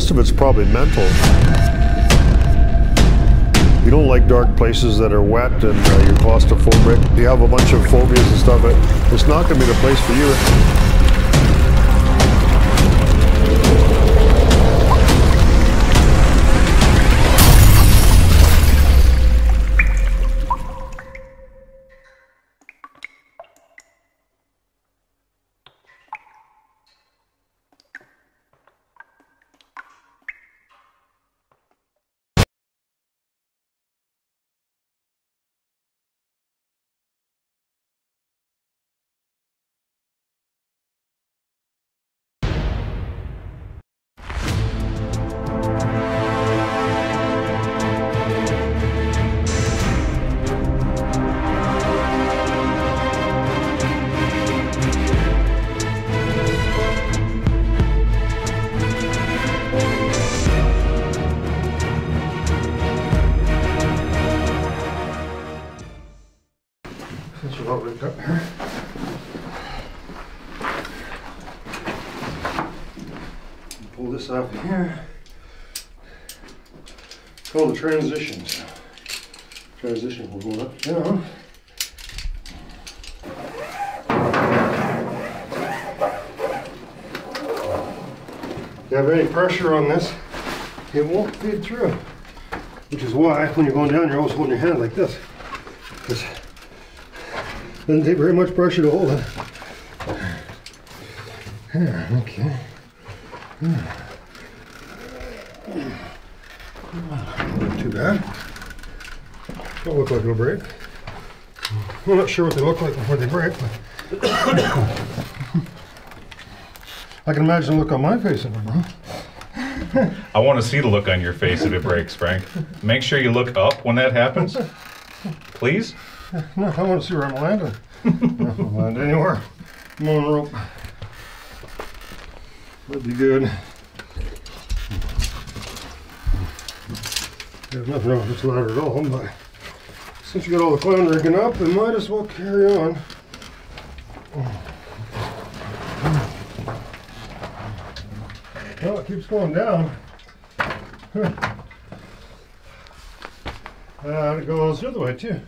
Most of it's probably mental. You don't like dark places that are wet and you're claustrophobic. You have a bunch of phobias and stuff. It's not going to be the place for you. Pull this off here. It's called the transitions. Transition will go up, down. If you have any pressure on this, it won't feed through. Which is why when you're going down, you're always holding your hand like this. Doesn't take very much pressure to hold it. Yeah, okay. Not too bad. Don't look like it'll break. I'm not sure what they look like before they break, but I can imagine the look on my face in it, bro. I want to see the look on your face if it breaks, Frank. Make sure you look up when that happens, please. No, I want to see where I'm landing. I don't land anywhere. I'm on a rope. That'd be good. There's nothing wrong with this ladder at all, but since you got all the floundering up, we might as well carry on. Well, it keeps going down. It goes the other way, too.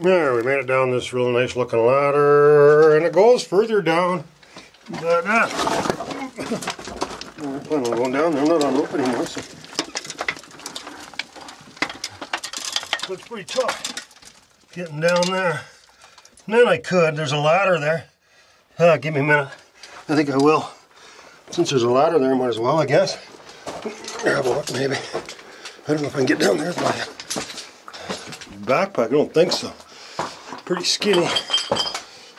There, we made it down this real nice looking ladder, and it goes further down than that. I plan on going down there, not on rope anymore, so. Looks pretty tough getting down there. And then I could, there's a ladder there. Give me a minute, I think I will. Since there's a ladder there, might as well, I guess. Grab a look, maybe. I don't know if I can get down there with my backpack, I don't think so. Pretty skinny.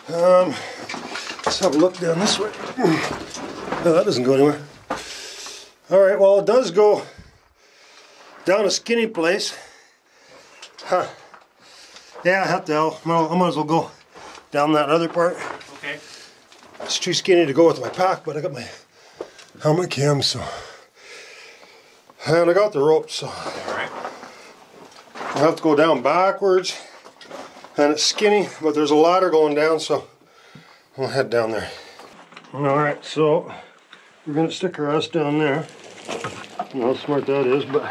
Let's have a look down this way. No, that doesn't go anywhere. Alright, well, it does go down a skinny place. Huh. Yeah, I have to. I might as well go down that other part. Okay. It's too skinny to go with my pack, but I got my helmet cam, so. And I got the rope, so. Alright. I have to go down backwards, and it's skinny, but there's a ladder going down, so I'll head down there. Alright, so we're going to stick our ass down there. I don't know how smart that is, but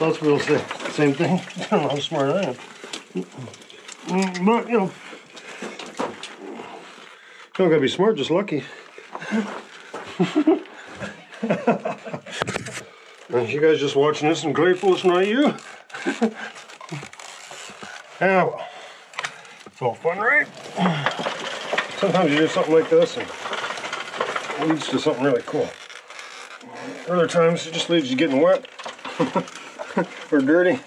lots of people say the same thing. I don't know how smart I am. But, you know, you don't got to be smart, just lucky. You guys just watching this and grateful it's not you. Yeah, well, it's all fun, right? Sometimes you do something like this and it leads to something really cool. Other times it just leaves you getting wet or dirty.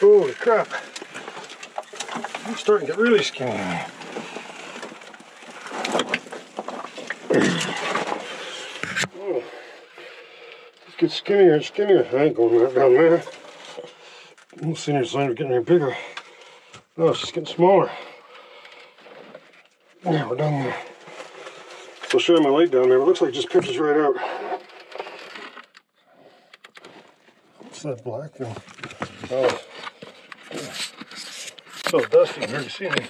Holy crap. I'm starting to get really skinny. It's skinnier and skinnier. I ain't going right down there. No senior sign of getting any bigger. No, it's just getting smaller. Yeah, we're down there. So I'll show you my light down there, but it looks like it just pitches right out. What's that black thing? Oh. Yeah. It's so dusty, hard to see me.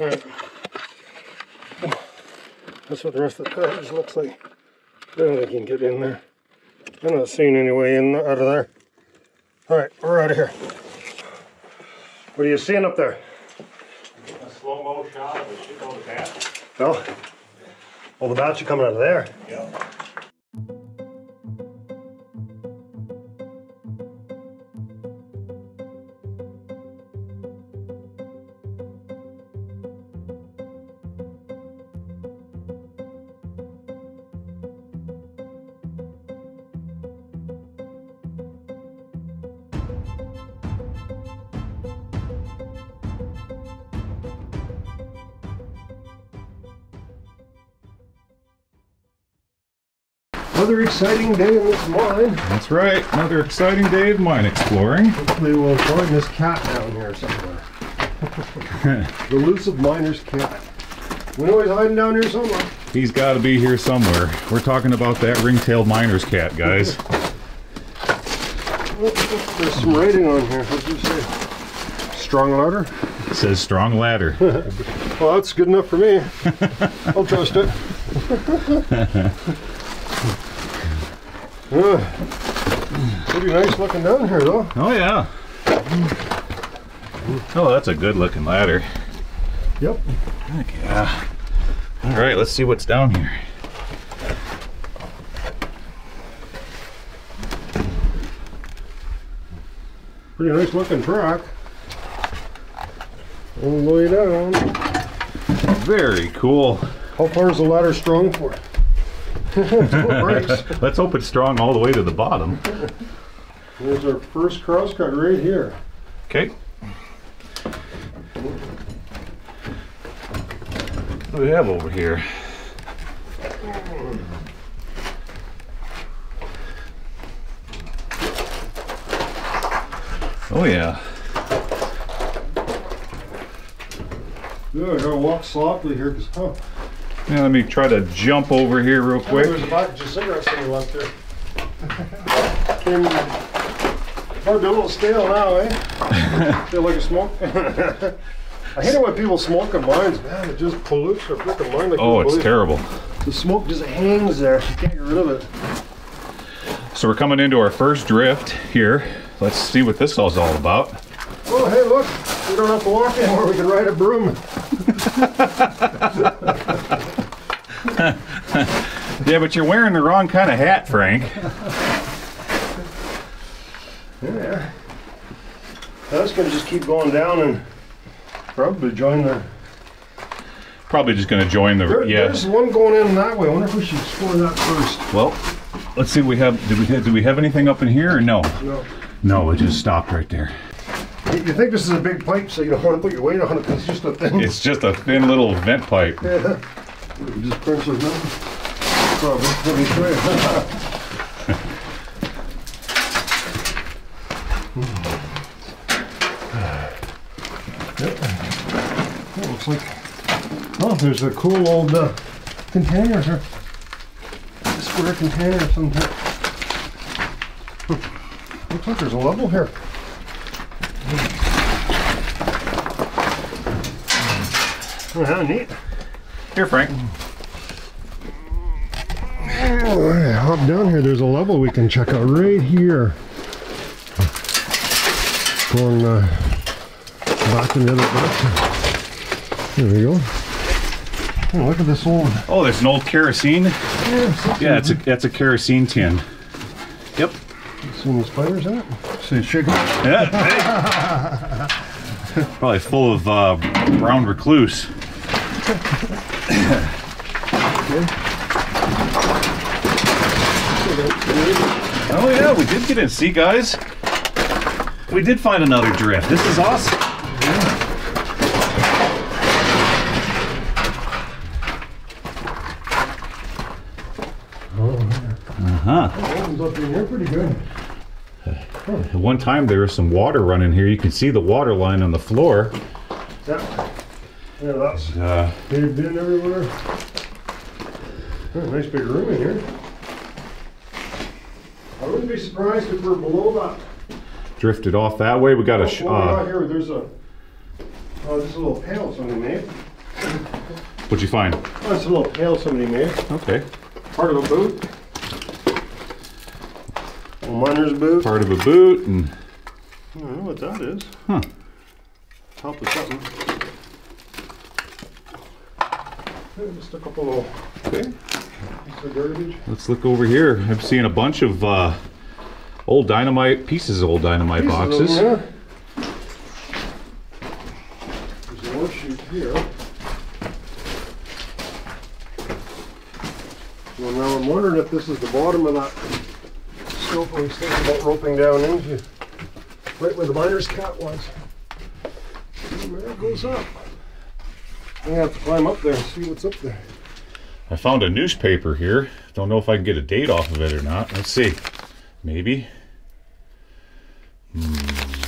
Alright. That's what the rest of the package looks like. I don't think you can get in there. I'm not seeing any way in out of there. Alright, we're out of here. What are you seeing up there? A slow-mo shot of the shit on the batch. Oh? Well, the batch are coming out of there. Yeah. Another exciting day in this mine. That's right, another exciting day of mine exploring. Hopefully we'll find this cat down here somewhere. The elusive miner's cat. We know he's hiding down here somewhere. He's got to be here somewhere. We're talking about that ring-tailed miner's cat, guys. There's some writing on here. What did you say? Strong ladder? It says strong ladder. Well, that's good enough for me. I'll trust it. Pretty nice looking down here though. Oh yeah. Oh, that's a good looking ladder. Yep. Heck yeah. Alright, let's see what's down here. Pretty nice looking track. All the way down. Very cool. How far is the ladder strung for? Let's hope it's strong all the way to the bottom. There's our first crosscut right here. Okay. What do we have over here? Oh yeah. Yeah, I gotta walk softly here because, huh? Yeah, let me try to jump over here real quick. There's a box of cigarettes that you left there. Hard to a little stale now, eh? Feel like a smoke. I hate it when people smoke in mines, man. It just pollutes their freaking mine. Like, oh, it's terrible. The smoke just hangs there. You can't get rid of it. So we're coming into our first drift here. Let's see what this is all about. Oh, hey, look. We don't have to walk anymore. We can ride a broom. Yeah, but you're wearing the wrong kind of hat, Frank. Yeah. That's gonna just keep going down and probably join the. Probably just gonna join the. Yeah. There's one going in that way. I wonder if we should explore that first. Well, let's see. We have. Do we have anything up in here or no? No. No, it just stopped right there. You think this is a big pipe, so you don't want to put your weight on it. It's just a thin. It's just a thin little vent pipe. Yeah. Just press it down. Probably. That looks like. Oh, there's a cool old container here. A square container or something. Looks like there's a level here. Oh, how neat. Here, Frank. All right, hop down here. There's a level we can check out right here. Going back in the other direction. There we go. Oh, look at this old. Oh, there's an old kerosene. Yeah, that's a kerosene tin. Yep. See any spiders in it? See it shaking? Yeah. Hey. Probably full of brown recluse. Okay. Oh yeah, we did get in. See, guys, we did find another drift. This is awesome. Uh-huh. Up in here pretty good. At one time there was some water running here. You can see the water line on the floor. Yeah, that's they've been everywhere. Oh, nice big room in here. I wouldn't be surprised if we're below that. Drifted off that way. We got a shot. There's a this little panel something made. What'd you find? Oh, it's a little pail somebody made. Okay. Part of a boot. A miner's boot. Part of a boot, and I don't know what that is. Huh. Top of something. Just a couple little pieces of garbage. Let's look over here. I'm seeing a bunch of old dynamite pieces, boxes. Over there. There's more shoot here. Well, now I'm wondering if this is the bottom of that scope we was thinking about roping down into. Right where the miner's cat was. And there it goes up. I'm gonna have to climb up there and see what's up there. I found a newspaper here. Don't know if I can get a date off of it or not. Let's see. Maybe.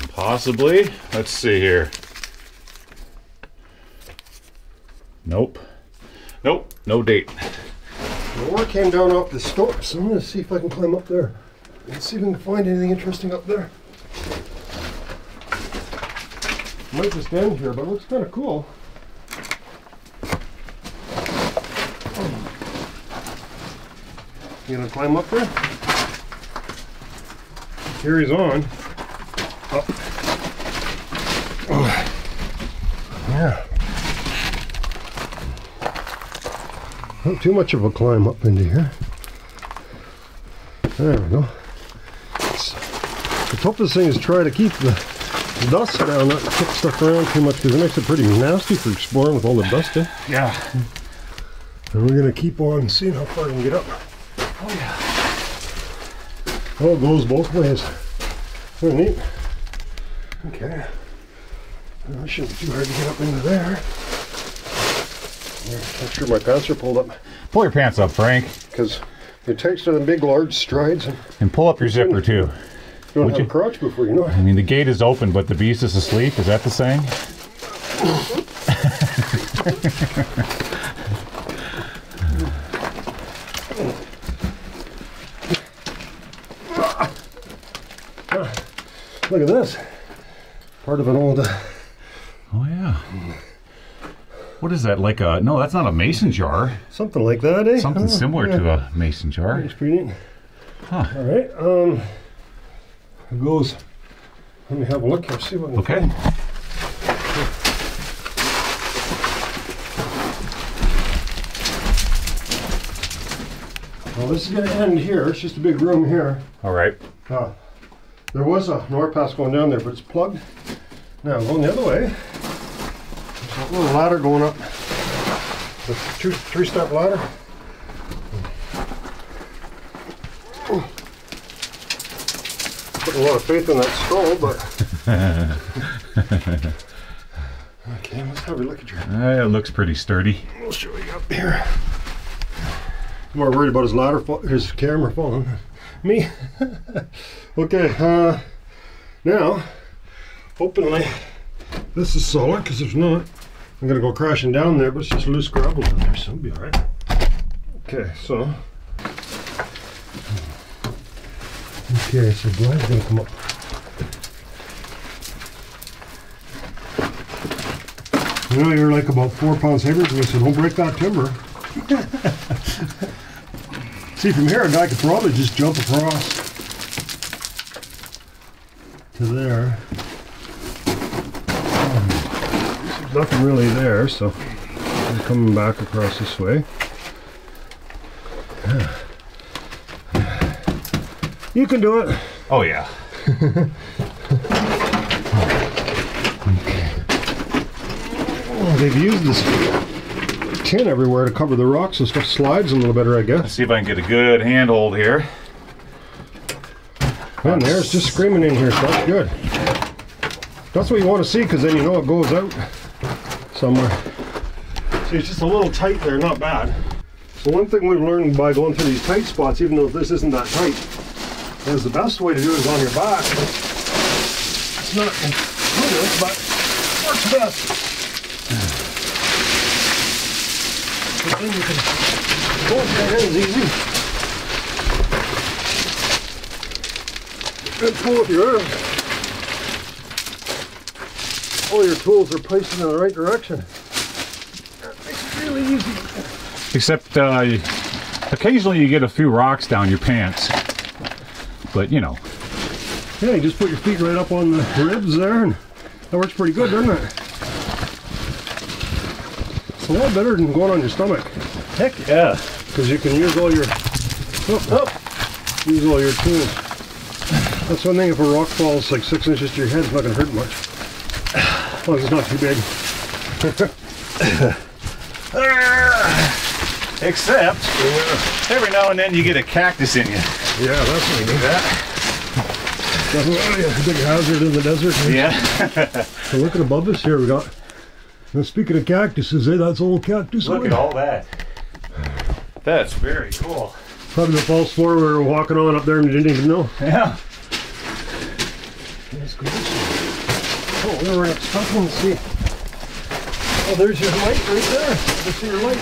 Possibly. Let's see here. Nope. Nope. No date. The ore came down off the stove, so I'm gonna see if I can climb up there and see if we can find anything interesting up there. Might just end here, but it looks kind of cool. You gonna climb up there? Carries on. Up. Yeah. Not too much of a climb up into here. There we go. The toughest thing is try to keep the dust down, not kick stuff around too much, because it makes it pretty nasty for exploring with all the dust in. Yeah. And we're gonna keep on seeing how far we can get up. Oh yeah. Oh, it goes both ways. Pretty neat. Okay. Well, it shouldn't be too hard to get up into there. I'm sure my pants are pulled up. Pull your pants up, Frank. Because it takes them big, large strides. And pull up your zipper, too. You don't have a crotch before you know it. I mean, the gate is open, but the beast is asleep. Is that the saying? Look at this. Part of an old... Oh, yeah. What is that, like a, no, that's not a mason jar. Something like that, eh? Something similar to a mason jar. It's pretty neat. Huh. All right, it goes, let me have a look here, see what we can find. Well, this is gonna end here, it's just a big room here. All right. There was a door pass going down there, but it's plugged. Now, going the other way. A little ladder going up, the three-step ladder. Putting a lot of faith in that skull, but okay, let's have a look at your. It looks pretty sturdy. We'll show you up here. I'm more worried about his ladder, his camera falling. Me. Okay. Now, openly, this is solid because there's not. I'm going to go crashing down there, but it's just loose gravel down there, so it'll be all right. Okay, so. Okay, so Glenn's going to come up. You know, you're like about 4 pounds heavier, so I said, don't break that timber. See, from here, a guy could probably just jump across to there. Nothing really there, so I'm coming back across this way. Yeah. You can do it. Oh yeah. Okay. Oh, they've used this tin everywhere to cover the rocks, so stuff slides a little better, I guess. Let's see if I can get a good handhold here. Man, there's just screaming in here, so that's good. That's what you want to see, because then you know it goes out somewhere. See, it's just a little tight there, not bad. So one thing we've learned by going through these tight spots, even though this isn't that tight, is the best way to do it is on your back. It's not intuitive, but it works best. But then you can go that ends easy. Good pull with your arm. All your tools are placed in the right direction. That makes it really easy. Except occasionally you get a few rocks down your pants. But, you know. Yeah, you just put your feet right up on the ribs there, and that works pretty good, doesn't it? It's a lot better than going on your stomach. Heck yeah. Because you can use all your... use all your tools. That's one thing, if a rock falls like 6 inches to your head, it's not going to hurt much. As long as it's not too big. Except, every now and then you get a cactus in you. Yeah, that's when you do that. Definitely a big hazard in the desert. Yeah. So look at above us here, we got... Now speaking of cactuses, eh? That's old cactus. Look at all that. That's very cool. Probably the false floor we were walking on up there and you didn't even know. Yeah. That's cool. Oh, we're right up top. Let's see. Oh, there's your light right there. You see your light.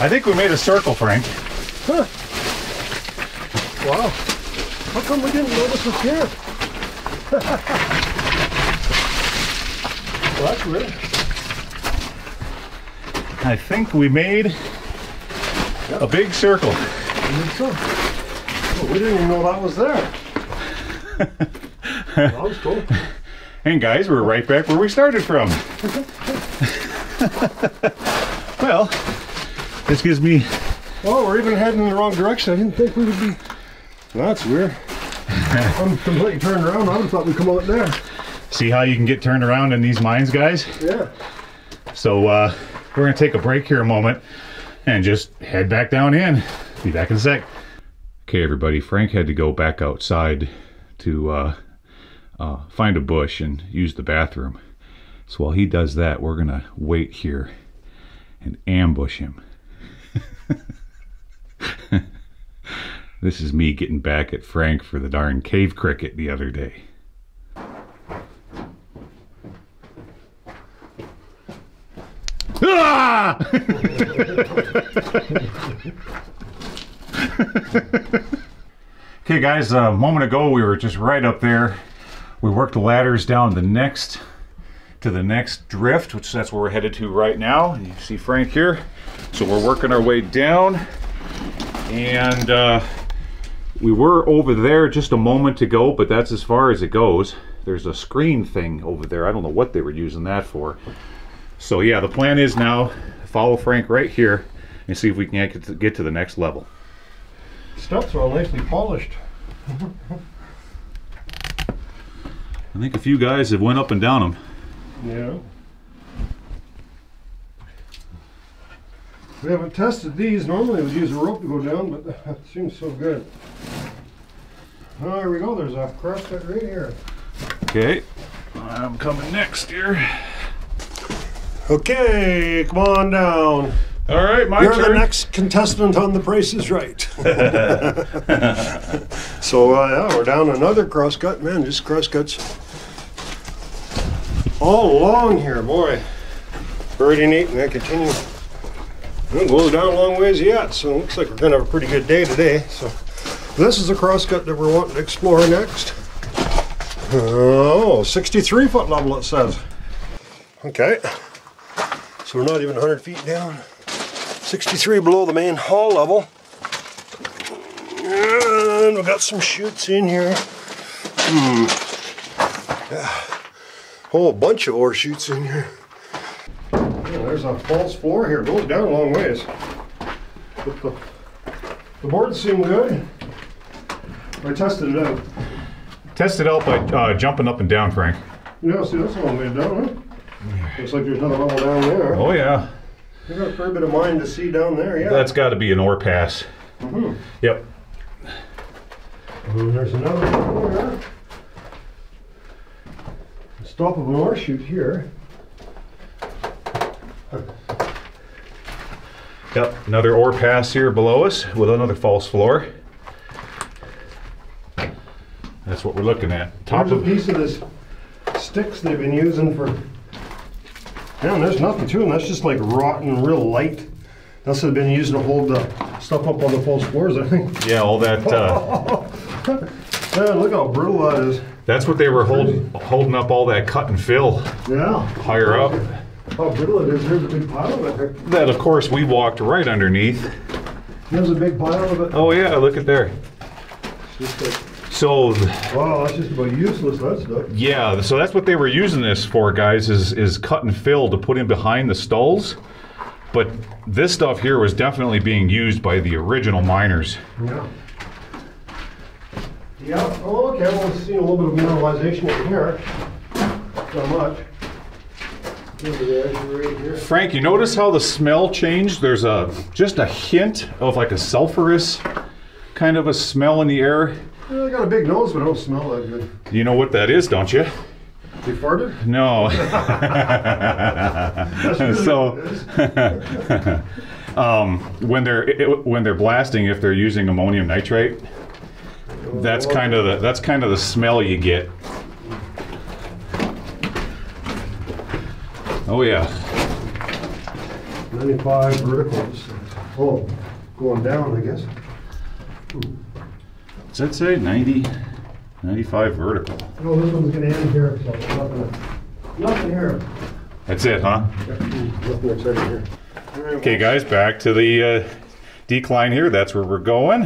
I think we made a circle, Frank. Huh. Wow. How come we didn't know this was here? Well, that's weird. I think we made a big circle. I think so. Well, we didn't even know that was there. Well, that was cool. And guys, we're right back where we started from. Well, this gives me... Oh, we're even heading in the wrong direction. I didn't think we would be... That's weird. I'm completely turned around. I thought we'd come out there. See how you can get turned around in these mines, guys? Yeah. So we're going to take a break here a moment and just head back down in. Be back in a sec. Okay, everybody. Frank had to go back outside to find a bush and use the bathroom. So while he does that, we're going to wait here and ambush him. This is me getting back at Frank for the darn cave cricket the other day. Ah! Okay guys, a moment ago we were just right up there. We worked the ladders down to the next drift, which that's where we're headed to right now. You see Frank here. So we're working our way down. And we were over there just a moment ago, but that's as far as it goes. There's a screen thing over there. I don't know what they were using that for. So yeah, the plan is now follow Frank right here and see if we can get to the next level. Steps are all nicely polished. I think a few guys have went up and down them. Yeah. We haven't tested these. Normally we use a rope to go down, but that seems so good. Oh, here we go. There's a crosscut right here. Okay. I'm coming next here. Okay, come on down. All right, my turn. You're the next contestant on The Price is Right. So, yeah, we're down another crosscut. Man, just crosscuts all along here, boy. Pretty neat, and they continue. It goes down a long ways yet, so it looks like we're going to have a pretty good day today. So this is the crosscut that we're wanting to explore next. Oh, 63-foot level it says. Okay, so we're not even 100 feet down. 63 below the main hall level. And we've got some chutes in here. Yeah. Whole bunch of ore chutes in here. There's a false floor here. It goes down a long ways. But the boards seem good. I tested it out. Tested it out by jumping up and down, Frank. Yeah, see, that's all the way down, huh? Looks like there's another level down there. Oh, yeah. You got a fair bit of mine to see down there, yeah. That's got to be an ore pass. Mm-hmm. Yep. And there's another floor here. The stop of an ore chute here. Yep, another ore pass here below us with another false floor. That's what we're looking at. Top of a piece of this sticks they've been using for. Man, there's nothing to them. That's just like rotten, real light. That's what they've been using to hold the stuff up on the false floors, I think. Yeah, all that. Man, look how brutal that is. That's what they were holding up, all that cut and fill. Yeah. Higher up. how brittle it is. There's a big pile of it. That, of course, we walked right underneath. There's a big pile of it. Oh, yeah, look at there. So, wow, that's just about useless, that stuff. Yeah, so that's what they were using this for, guys, is cut and fill to put in behind the stalls. But this stuff here was definitely being used by the original miners. Yeah. Yeah, oh, okay, well, we've seen a little bit of mineralization in here. Not so much. Over there, right here. Frank, you notice how the smell changed? There's just a hint of like a sulfurous kind of a smell in the air. I got a big nose, but I don't smell that good. You know what that is, don't you? You farted? No. So, when they're blasting, if they're using ammonium nitrate, that's kind of the smell you get. Oh yeah. 95 verticals. Oh, going down, I guess. Ooh. Does that say 90, 95 vertical? No, this one's going to end here, so nothing here. That's it, huh? Nothing exciting here. Okay, guys, back to the decline here. That's where we're going.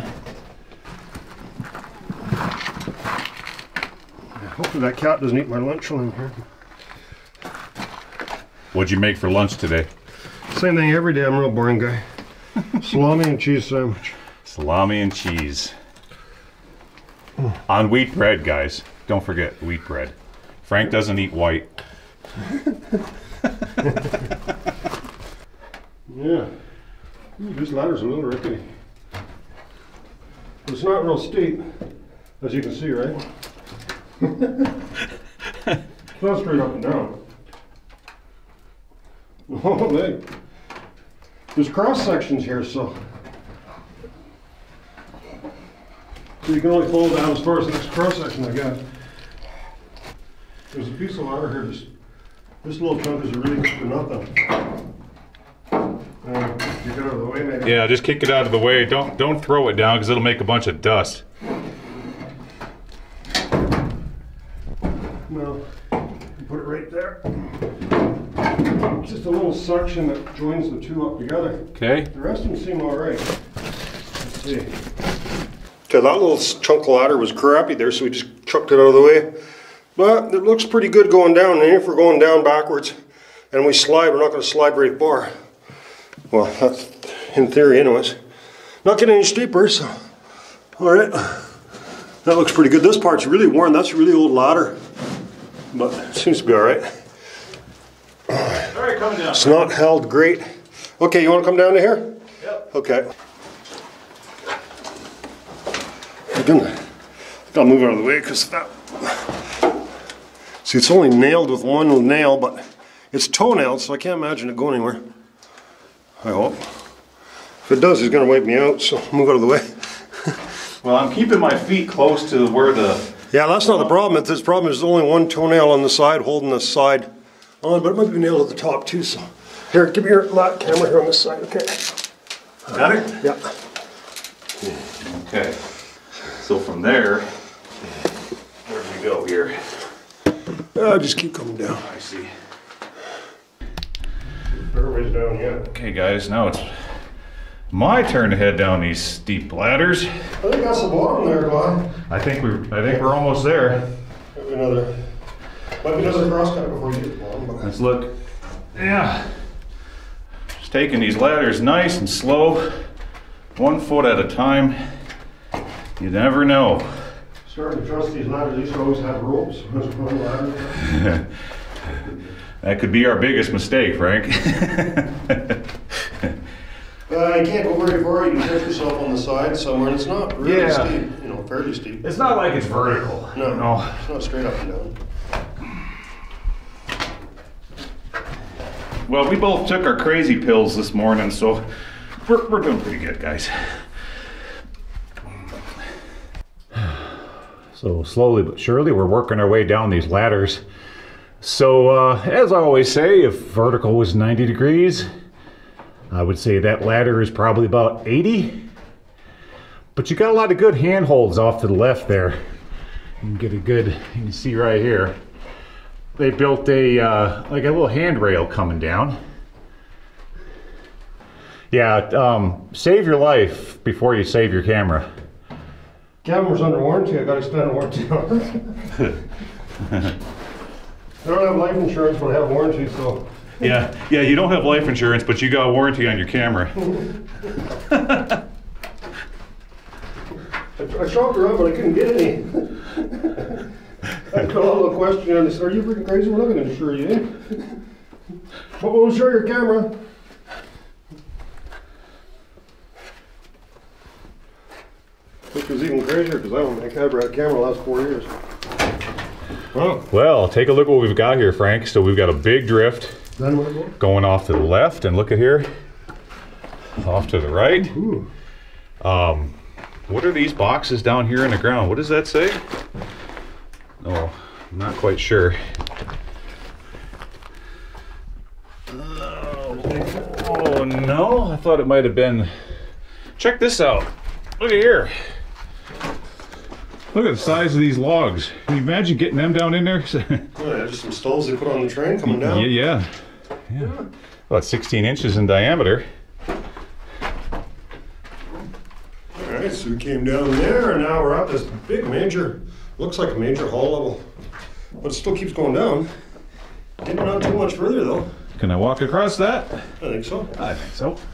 Hopefully that cat doesn't eat my lunch while I'm here. What'd you make for lunch today? Same thing every day. I'm a real boring guy. Salami and cheese sandwich. Salami and cheese. On wheat bread, guys. Don't forget wheat bread. Frank doesn't eat white. Yeah. Ooh, this ladder's a little rickety. It's not real steep, as you can see, right? It's not straight up and down. Oh, man. There's cross sections here, so you can only fold down as far as the next cross section I got. There's a piece of wire here. This little chunk is really good for nothing. Kick it out of the way, maybe. Yeah, just kick it out of the way. Don't throw it down because it'll make a bunch of dust. No, put it right there. Just a little section that joins the two up together. Okay. The rest of them seem all right. Let's see. Okay, that little chunk ladder was crappy there, so we just chucked it out of the way. But it looks pretty good going down, and if we're going down backwards and we slide, we're not going to slide very far. Well, that's in theory anyways. Not getting any steeper, so alright. That looks pretty good. This part's really worn, that's a really old ladder. But it seems to be alright. Alright, come down. It's not held great. Okay, you want to come down to here? Yep. Okay. Gotta move out of the way because that. See, it's only nailed with one nail, but it's toenailed, so I can't imagine it going anywhere. I hope. If it does, it's gonna wipe me out. So move out of the way. Well, I'm keeping my feet close to where the. Yeah, that's not the problem. It's this problem is there's only one toenail on the side holding the side on, but it might be nailed at the top too. So here, give me your camera here on this side. Okay. Got it? Yeah. Okay. So from there, where do we go here? I'll just keep coming down. I see. Everybody's down yet. Okay, guys, now it's my turn to head down these steep ladders. I think that's the bottom there, Glenn. I think we're almost there. Maybe another crosscut before you get the bottom. Let's look. Yeah. Just taking these ladders nice and slow, 1 foot at a time. You never know. Starting to trust these ladders. These always have ropes. That could be our biggest mistake, Frank. You can't go very far. You can catch yourself on the side somewhere, and it's not really steep. You know, fairly steep. It's not like it's vertical. No, no, it's not straight up and down. Well, we both took our crazy pills this morning, so we're doing pretty good, guys. So slowly but surely, we're working our way down these ladders. So as I always say, if vertical was 90 degrees, I would say that ladder is probably about 80. But you got a lot of good handholds off to the left there. You can see right here. they built a like a little handrail coming down. Yeah, save your life before you save your camera. Camera's under warranty. I got extended warranty on it. I don't have life insurance, but I have warranty, so. Yeah, yeah, you don't have life insurance, but you got a warranty on your camera. I shopped around, but I couldn't get any. I got a little question on this. Are you freaking crazy? We're not going to insure you, eh? But we'll insure your camera. Which was even crazier because I don't think I've had a camera the last 4 years. Oh. Well, take a look what we've got here, Frank. So we've got a big drift going off to the left, and look at here, off to the right. Ooh. What are these boxes down here in the ground? What does that say? Oh, I'm not quite sure. Oh no, I thought it might have been. Check this out. Look at here. Look at the size of these logs. Can you imagine getting them down in there? Yeah, just some stoles they put on the train coming down. Yeah, yeah. Yeah. About 16 inches in diameter. All right, so we came down there, and now we're at this big major, looks like a major hull level. But it still keeps going down. Didn't run too much further, though. Can I walk across that? I think so. I think so.